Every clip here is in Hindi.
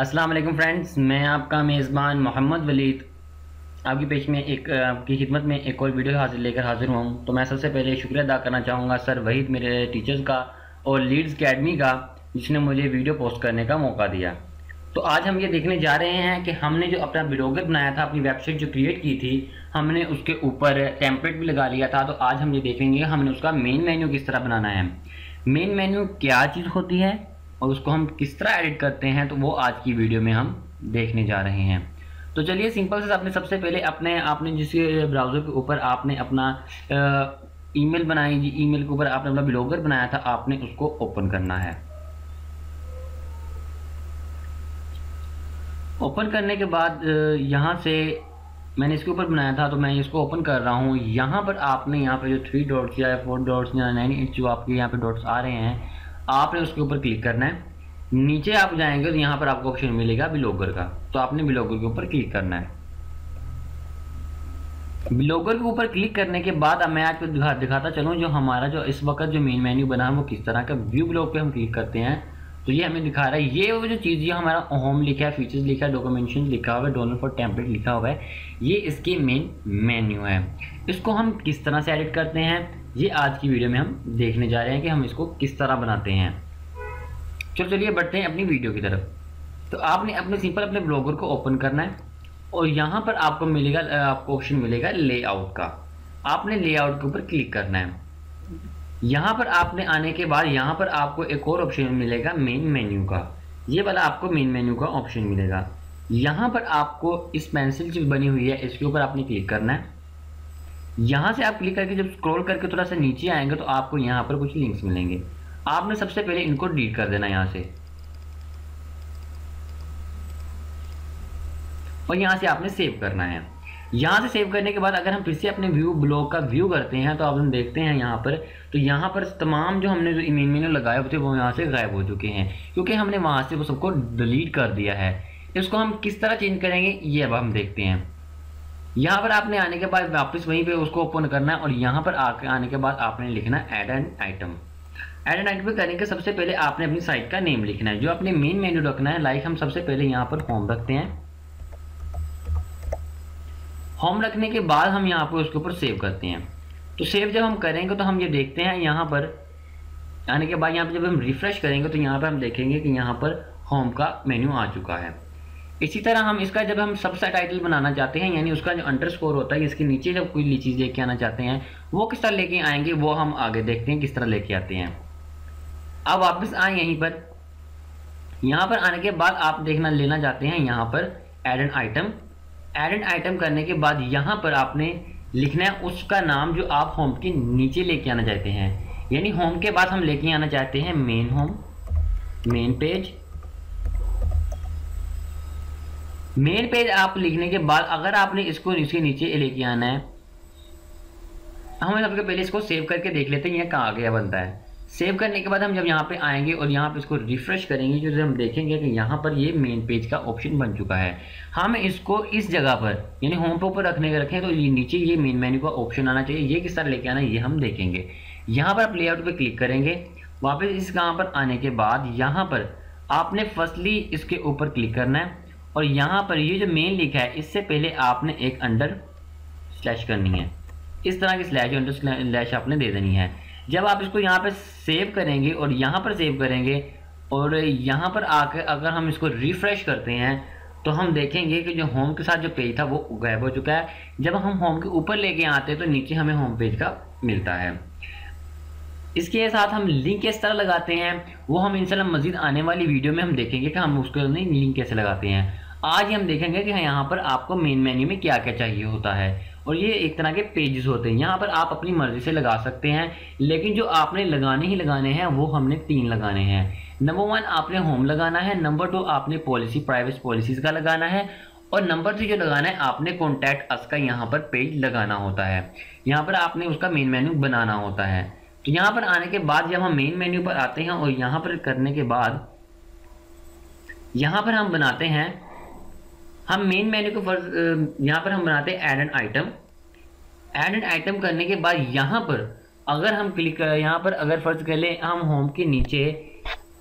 अस्सलाम वालेकुम फ्रेंड्स, मैं आपका मेज़बान मोहम्मद वलीद आपकी पेश में आपकी खिदमत में एक और वीडियो लेकर हाजिर हुआ हूँ। तो मैं सबसे पहले शुक्रिया अदा करना चाहूँगा सर वहीद मेरे टीचर्स का और लीड्स एकेडमी का, जिसने मुझे वीडियो पोस्ट करने का मौका दिया। तो आज हम ये देखने जा रहे हैं कि हमने जो अपना ब्लॉगर बनाया था, अपनी वेबसाइट जो क्रिएट की थी, हमने उसके ऊपर टेम्पलेट भी लगा लिया था। तो आज हम ये देखेंगे हमने उसका मेन मेन्यू किस तरह बनाना है, मेन मेन्यू क्या चीज़ होती है और उसको हम किस तरह एडिट करते हैं, तो वो आज की वीडियो में हम देखने जा रहे हैं। तो चलिए सिंपल से आपने सबसे पहले आपने जिस ब्राउज़र के ऊपर आपने अपना ईमेल बनाई, जी ईमेल के ऊपर आपने अपना ब्लॉगर बनाया था, आपने उसको ओपन करना है। ओपन करने के बाद यहाँ से मैंने इसके ऊपर बनाया था तो मैं इसको ओपन कर रहा हूँ। यहाँ पर आपने यहाँ पे जो 3 डॉट्स या 4 डॉट्स या 9 जो आपके यहाँ पे डॉट्स आ रहे हैं, आपने उसके ऊपर क्लिक करना है। नीचे आप जाएंगे तो यहाँ पर आपको ऑप्शन मिलेगा ब्लॉगर का, तो आपने ब्लॉगर के ऊपर क्लिक करना है। ब्लॉगर के ऊपर क्लिक करने के बाद अब मैं आपको दिखाता चलूँ जो हमारा जो इस वक्त जो मेन मेन्यू बना है वो किस तरह का। व्यू ब्लॉग पे हम क्लिक करते हैं तो ये हमें दिखा रहा है, ये वो जो चीज़ ये हमारा होम लिखा है, फीचर्स लिखा है, डॉक्यूमेंटेशन लिखा हुआ है, डोनर फॉर टेम्पलेट लिखा हुआ है, ये इसके मेन मेन्यू है। इसको हम किस तरह से एडिट करते हैं ये आज की वीडियो में हम देखने जा रहे हैं कि हम इसको किस तरह बनाते हैं। चलो चलिए बढ़ते हैं अपनी वीडियो की तरफ। तो आपने सिंपल अपने ब्लॉगर को ओपन करना है और यहाँ पर आपको मिलेगा, आपको ऑप्शन मिलेगा लेआउट का, आपने लेआउट के ऊपर क्लिक करना है। यहाँ पर आपने आने के बाद यहाँ पर आपको एक और ऑप्शन मिलेगा मेन मेन्यू का, ये वाला आपको मेन मेन्यू का ऑप्शन मिलेगा। यहाँ पर आपको इस पेंसिल जो बनी हुई है इसके ऊपर आपने क्लिक करना है। यहाँ से आप क्लिक करके जब स्क्रॉल करके थोड़ा सा नीचे आएंगे तो आपको यहाँ पर कुछ लिंक्स मिलेंगे, आपने सबसे पहले इनको डिलीट कर देना है यहाँ से, और यहाँ से आपने सेव करना है। यहाँ से सेव करने के बाद अगर हम फिर से अपने व्यू ब्लॉग का व्यू करते हैं तो आप हम देखते हैं यहाँ पर, तो यहाँ पर तमाम जो हमने जो मेन मेन्यू लगाए हुए थे वो यहाँ से गायब हो चुके हैं क्योंकि हमने वहाँ से वो सबको डिलीट कर दिया है। इसको हम किस तरह चेंज करेंगे ये अब हम देखते हैं। यहाँ पर आपने आने के बाद वापस वहीं पे उसको ओपन करना है और यहाँ पर आके आने के बाद आपने लिखना है add an item. Add an item करने के सबसे पहले आपने अपनी साइट का नेम लिखना है, जो अपने मेन मेन्यू रखना है। लाइक हम सबसे पहले यहाँ पर होम रखते हैं। होम रखने के बाद हम यहाँ पर उसके ऊपर सेव करते हैं। तो सेव जब हम करेंगे तो हम ये देखते हैं यहाँ पर आने के बाद यहाँ पर जब हम रिफ्रेश करेंगे तो यहाँ पर हम देखेंगे कि यहाँ पर होम का मेन्यू आ चुका है। इसी तरह हम इसका जब हम सबसे टाइटल बनाना चाहते हैं, यानी उसका जो अंडरस्कोर होता है इसके नीचे जब कोई चीज़ लेके आना चाहते हैं, वो किस तरह लेके आएंगे वो हम आगे देखते हैं किस तरह लेके आते हैं। अब वापस आए यहीं पर, यहाँ पर आने के बाद आप लेना चाहते हैं यहाँ पर add an item. Add an item करने के बाद यहाँ पर आपने लिखना है उसका नाम जो आप होम के नीचे लेके आना चाहते हैं, यानी होम के बाद हम लेके आना चाहते हैं main home, main page. Main page आप लिखने के बाद अगर आपने इसको इसके नीचे लेके आना है, हम सबसे पहले इसको सेव करके देख लेते हैं ये कहाँ आ गया बनता है। सेव करने के बाद हम जब यहाँ पे आएंगे और यहाँ पे इसको रिफ्रेश करेंगे तो हम देखेंगे कि यहाँ पर ये मेन पेज का ऑप्शन बन चुका है। हम इसको इस जगह पर यानी होम पे ऊपर रखें तो ये नीचे ये मेन मेन्यू का ऑप्शन आना चाहिए, ये किस तरह लेके आना है ये हम देखेंगे। यहाँ पर आप लेआउट पर क्लिक करेंगे, वापस इस कहाँ पर आने के बाद यहाँ पर आपने फर्स्टली इसके ऊपर क्लिक करना है और यहाँ पर ये जो मेन लिखा है इससे पहले आपने एक अंडर स्लैश करनी है, इस तरह की स्लैश अंडर स्लैश आपने दे देनी है। जब आप इसको यहाँ पर सेव करेंगे और यहाँ पर सेव करेंगे और यहाँ पर आकर अगर हम इसको रिफ्रेश करते हैं तो हम देखेंगे कि जो होम के साथ जो पेज था वो गायब हो चुका है। जब हम होम के ऊपर लेके आते हैं तो नीचे हमें होम पेज का मिलता है। इसके साथ हम लिंक किस तरह लगाते हैं वो हम इंशाल्लाह मज़ीद आने वाली वीडियो में हम देखेंगे कि हम उसके अंदर लिंक कैसे लगाते हैं। आज हम देखेंगे कि यहाँ पर आपको मेन मेन्यू में क्या क्या चाहिए होता है और ये एक तरह के पेजेस होते हैं, यहाँ पर आप अपनी मर्ज़ी से लगा सकते हैं, लेकिन जो आपने लगाने ही लगाने हैं वो हमने 3 लगाने हैं। नंबर 1 आपने होम लगाना है, नंबर 2 आपने पॉलिसी प्राइवेसी पॉलिसीज़ का लगाना है और नंबर 3 जो लगाना है आपने कॉन्टैक्ट अस का यहाँ पर पेज लगाना होता है, यहाँ पर आपने उसका मेन मेन्यू बनाना होता है। तो यहाँ पर आने के बाद जब हम मेन मेन्यू पर आते हैं और यहाँ पर करने के बाद यहाँ पर हम बनाते हैं, हम मेन मेन्यू को यहाँ पर हम बनाते हैं add an item. Add an item करने के बाद यहाँ पर अगर हम क्लिक यहाँ पर अगर फर्ज कर लें हम होम के नीचे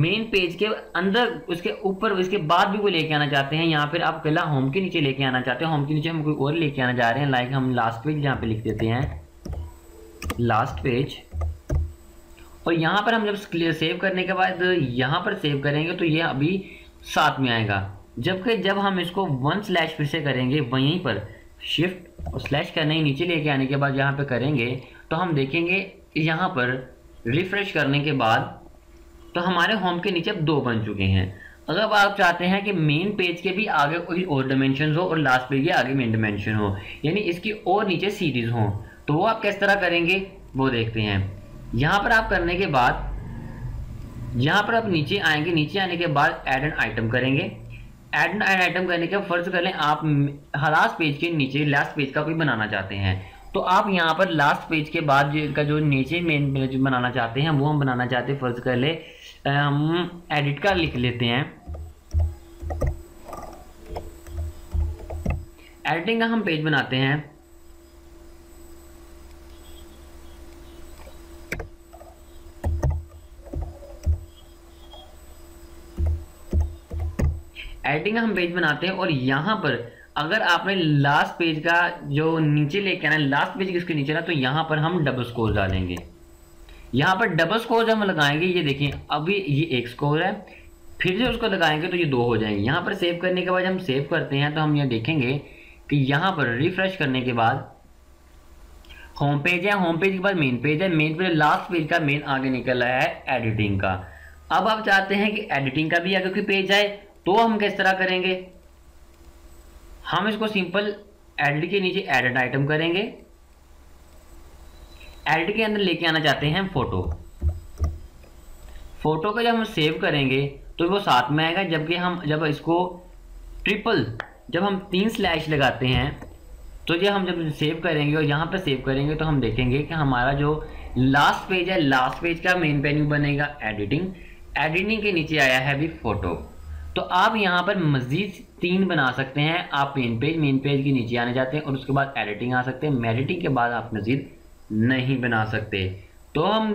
मेन पेज के अंदर उसके ऊपर इसके बाद भी वो लेके आना चाहते हैं, यहाँ पर आप पहला होम के नीचे लेके आना चाहते हैं, होम के नीचे हम कोई और लेके आना चाह रहे हैं, लाइक हम लास्ट पेज यहाँ पे लिख देते हैं लास्ट पेज, और यहाँ पर हम जब सेव करने के बाद यहाँ पर सेव करेंगे तो ये अभी साथ में आएगा, जबकि जब हम इसको 1/ फिर से करेंगे वहीं पर शिफ्ट और स्लैश करने ही नीचे लेके आने के बाद यहाँ पे करेंगे तो हम देखेंगे यहाँ पर रिफ्रेश करने के बाद तो हमारे होम के नीचे अब 2 बन चुके हैं। अगर आप चाहते हैं कि मेन पेज के भी आगे कोई और डायमेंशन हो और लास्ट पेज के आगे मेन डायमेंशन हो, यानी इसकी और नीचे सीरीज हो, तो वो आप किस तरह करेंगे वो देखते हैं। यहाँ पर आप करने के बाद यहाँ पर आप नीचे आएंगे, नीचे आने के बाद ऐड एन आइटम करेंगे, ऐड एन आइटम करने के फर्ज कर लें आप लास्ट पेज के नीचे लास्ट पेज का कोई बनाना चाहते हैं, तो आप यहाँ पर लास्ट पेज के बाद का जो नीचे मेन पेज बनाना चाहते हैं वो हम बनाना चाहते हैं, फर्ज कर ले हम एडिट का लिख लेते हैं, एडिटिंग का हम पेज बनाते हैं, एडिटिंग हम पेज बनाते हैं। और यहाँ पर अगर आपने लास्ट पेज का जो नीचे लेके आना है लास्ट पेज उसके नीचे ना, तो यहाँ पर हम डबल स्कोर डालेंगे, यहाँ पर डबल स्कोर हम लगाएंगे, ये देखिए अभी ये एक स्कोर है, फिर जो उसको लगाएंगे तो ये 2 हो जाएंगे। यहाँ पर सेव करने के बाद हम सेव करते हैं तो हम ये देखेंगे कि यहाँ पर रिफ्रेश करने के बाद होम पेज है, होम पेज के बाद मेन पेज है, मेन पेज लास्ट पेज का मेन आगे निकल रहा है एडिटिंग का। अब आप चाहते हैं कि एडिटिंग का भी आगे कोई पेज आए तो हम किस तरह करेंगे, हम इसको सिंपल एडिट के नीचे एडिट आइटम करेंगे, एडिट के अंदर लेके आना चाहते हैं फोटो, फोटो को जब हम सेव करेंगे तो वो साथ में आएगा, जबकि हम जब इसको जब हम 3/ लगाते हैं तो ये हम जब सेव करेंगे और यहाँ पर सेव करेंगे तो हम देखेंगे कि हमारा जो लास्ट पेज है लास्ट पेज का मेन पेन्यू बनेगा एडिटिंग, एडिटिंग के नीचे आया है अभी फोटो, तो आप यहाँ पर मज़ीद 3 बना सकते हैं। आप मेन पेज के नीचे आने जाते हैं और उसके बाद एडिटिंग आ सकते हैं, एडिटिंग के बाद आप मज़ीद नहीं बना सकते। तो हम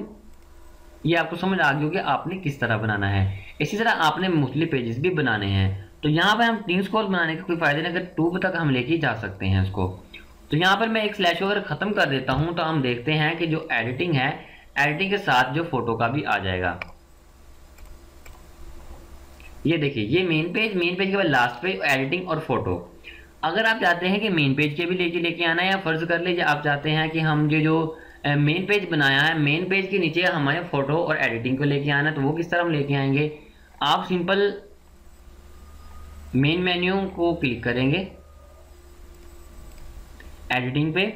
ये आपको समझ आ गई होगी आपने किस तरह बनाना है। इसी तरह आपने मुख्तलिफ पेजेस भी बनाने हैं, तो यहाँ पर हम 3 स्कोर बनाने का कोई फ़ायदा नहीं, अगर 2 तक हम लेके जा सकते हैं उसको। तो यहाँ पर मैं एक स्लैश अगर ख़त्म कर देता हूँ तो हम देखते हैं कि जो एडिटिंग है एडिटिंग के साथ जो फ़ोटो का भी आ जाएगा। ये देखिए ये मेन पेज के बाद लास्ट पेज, एडिटिंग और फोटो। अगर आप चाहते हैं कि मेन पेज के भी नीचे लेके आना है, या फर्ज कर लीजिए आप चाहते हैं कि हम जो मेन पेज बनाया है मेन पेज के नीचे हमारे फोटो और एडिटिंग को लेके आना है, तो वो किस तरह हम लेके आएंगे। आप सिंपल मेन मेन्यू को क्लिक करेंगे एडिटिंग पे,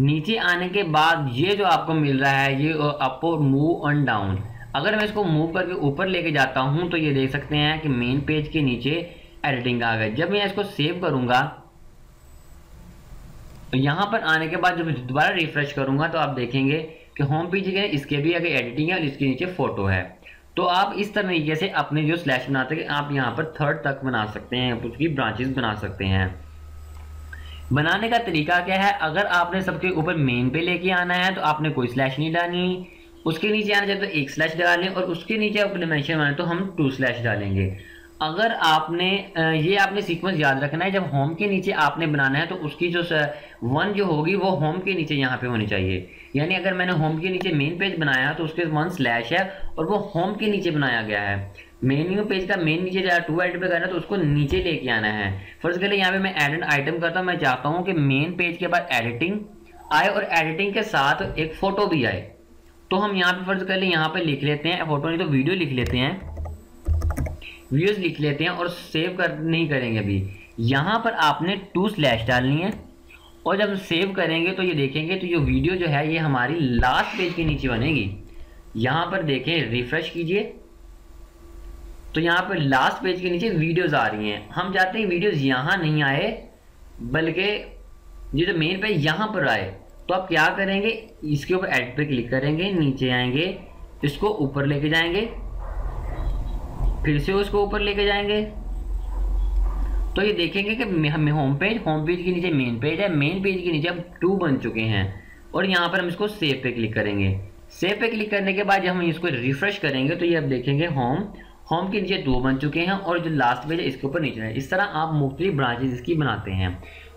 नीचे आने के बाद ये जो आपको मिल रहा है ये अप और मूव ऑन डाउन, अगर मैं इसको मूव करके ऊपर लेके जाता हूं तो ये देख सकते हैं कि मेन पेज के नीचे एडिटिंग आ गई। जब मैं इसको सेव करूंगा तो यहां पर आने के बाद जब दोबारा रिफ्रेश करूंगा तो आप देखेंगे कि होम पेज के इसके भी आगे एडिटिंग है और इसके नीचे फोटो है। तो आप इस तरीके से अपने जो स्लैश बनाते हैं आप यहाँ पर 3rd तक बना सकते हैं, उसकी ब्रांचेज बना सकते हैं। बनाने का तरीका क्या है, अगर आपने सबके ऊपर मेन पे लेके आना है तो आपने कोई स्लैश नहीं डालनी, उसके नीचे आना चाहिए तो 1/ डालें और उसके नीचे अपने मेंशन बनाए तो हम 2/ डालेंगे। अगर आपने ये आपने सीक्वेंस याद रखना है, जब होम के नीचे आपने बनाना है तो उसकी जो 1 जो होगी वो होम के नीचे यहाँ पे होनी चाहिए, यानी अगर मैंने होम के नीचे मेन पेज बनाया तो उसके 1/ है और वो होम के नीचे बनाया गया है, मेन्यू पेज का मेन नीचे जहाँ 2 आइटम पे करना है तो उसको नीचे लेके आना है। फर्स्ट के लिए यहाँ पे मैं एड एन आइटम करता हूँ, मैं चाहता हूँ कि मेन पेज के बाद एडिटिंग आए और एडिटिंग के साथ एक फ़ोटो भी आए, तो हम यहाँ पे फर्ज कर ले यहाँ पे लिख लेते हैं फोटो नहीं तो वीडियो लिख लेते हैं, व्यूज लिख लेते हैं और सेव कर नहीं करेंगे अभी। यहाँ पर आपने 2/ डालनी है और जब सेव करेंगे तो ये देखेंगे तो ये वीडियो जो है ये हमारी लास्ट पेज के नीचे बनेगी। यहाँ पर देखें रिफ्रेश कीजिए तो यहाँ पर लास्ट पेज के नीचे वीडियोज़ आ रही हैं। हम चाहते हैं वीडियोज़ यहाँ नहीं आए बल्कि ये जो मेन पेज यहाँ पर आए, तो आप क्या करेंगे इसके ऊपर एड पे क्लिक करेंगे, नीचे आएंगे, इसको ऊपर लेके जाएंगे, फिर से उसको ऊपर लेके जाएंगे तो ये देखेंगे कि होम पेज के नीचे मेन पेज है, मेन पेज के नीचे अब 2 बन चुके हैं। और यहाँ पर हम इसको सेव पे क्लिक करेंगे, सेव पे क्लिक करने के बाद जब हम इसको रिफ्रेश करेंगे तो ये आप देखेंगे होम, होम के नीचे दो बन चुके हैं और जो लास्ट पेज है इसके ऊपर नीचे है। इस तरह आप मुख्तलिफ ब्रांचेज इसकी बनाते हैं।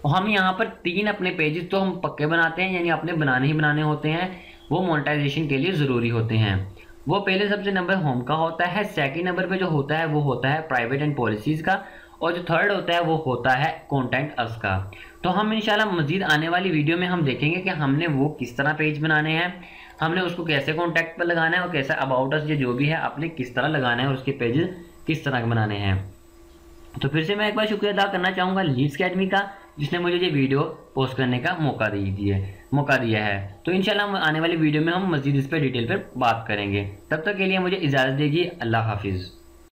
और हम यहाँ पर तीन अपने पेजेस तो हम पक्के बनाते हैं, यानी अपने बनाने ही बनाने होते हैं, वो मोनेटाइजेशन के लिए ज़रूरी होते हैं। वो पहले सबसे नंबर होम का होता है, सेकंड नंबर पे जो होता है वो होता है प्राइवेट एंड पॉलिसीज़ का, और जो थर्ड होता है वो होता है कॉन्टेंट अस का। तो हम इंशाल्लाह मज़ीद आने वाली वीडियो में हम देखेंगे कि हमने वो किस तरह पेज बनाने हैं, हमने उसको कैसे कॉन्टैक्ट पर लगाना है और कैसे अबाउट अस जो भी है आपने किस तरह लगाना है और उसके पेजेस किस तरह के बनाने हैं। तो फिर से मैं एक बार शुक्रिया अदा करना चाहूँगा लीड्स अकेडमी का, जिसने मुझे ये वीडियो पोस्ट करने का मौका दिया है। तो इंशाल्लाह आने वाली वीडियो में हम मज़ीद इस पर डिटेल पर बात करेंगे। तब तक के लिए मुझे इजाज़त दीजिए। अल्लाह हाफिज़।